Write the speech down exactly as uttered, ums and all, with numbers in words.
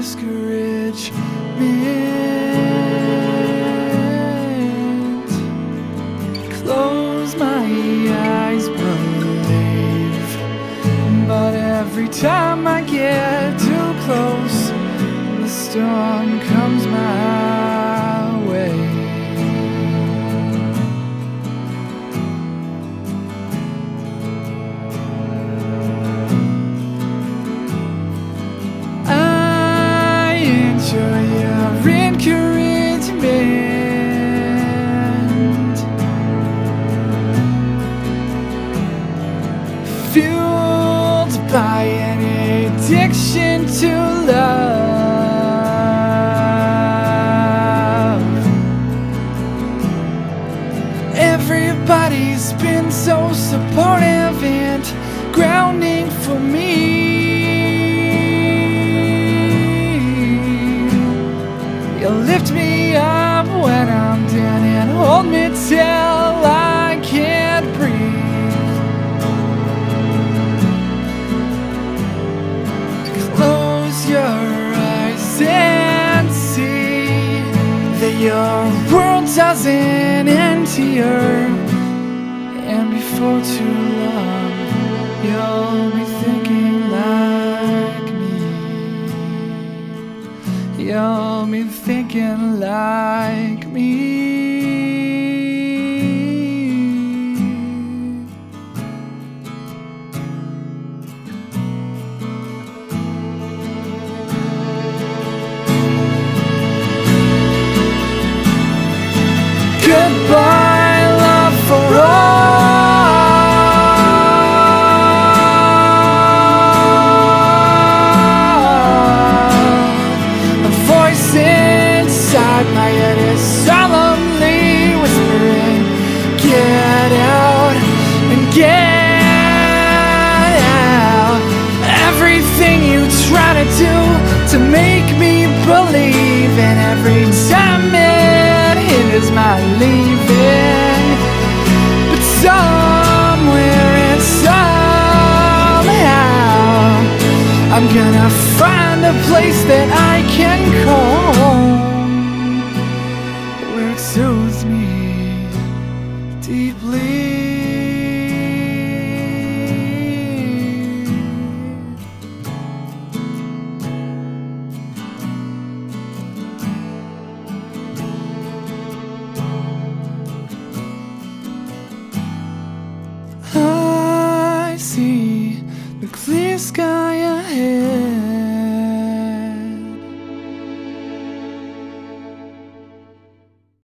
discouragement. Close my eyes, believe. But every time I get too close, the storm comes my way. I enjoy your encouragement, fueled by an addiction to love. Everybody's been so supportive and grounding for me. You lift me up when I'm down and hold me till I can't breathe. Close your eyes and see that your world doesn't end here. And before too long, you'll be thinking like me. You'll be thinking like me. Goodbye, love, for all. My head is solemnly whispering, get out and get out. Everything you try to do to make me believe, and every time it hinders my leaving. But somewhere and somehow I'm gonna find a place that I can call home, soothes me deeply.